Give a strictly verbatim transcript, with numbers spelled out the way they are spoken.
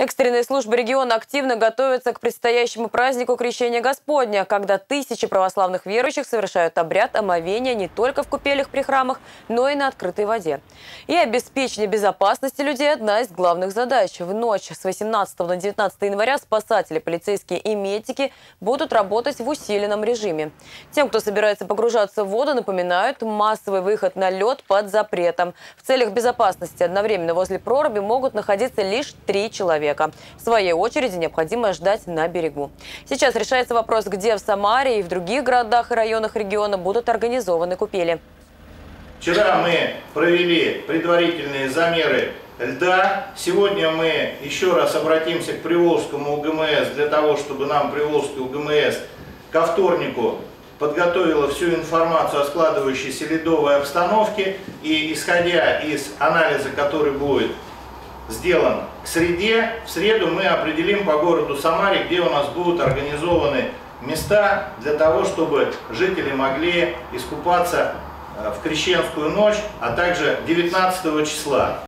Экстренные службы региона активно готовятся к предстоящему празднику Крещения Господня, когда тысячи православных верующих совершают обряд омовения не только в купелях при храмах, но и на открытой воде. И обеспечение безопасности людей – одна из главных задач. В ночь с восемнадцатого на девятнадцатое января спасатели, полицейские и медики будут работать в усиленном режиме. Тем, кто собирается погружаться в воду, напоминают, массовый выход на лед под запретом. В целях безопасности одновременно возле проруби могут находиться лишь три человека. В своей очереди необходимо ждать на берегу. Сейчас решается вопрос, где в Самаре и в других городах и районах региона будут организованы купели. Вчера мы провели предварительные замеры льда. Сегодня мы еще раз обратимся к Приволжскому У Г М С для того, чтобы нам Приволжское У Г М С ко вторнику подготовила всю информацию о складывающейся ледовой обстановке. И исходя из анализа, который будет сделан к среде, в среду мы определим по городу Самаре, где у нас будут организованы места для того, чтобы жители могли искупаться в крещенскую ночь, а также девятнадцатого числа.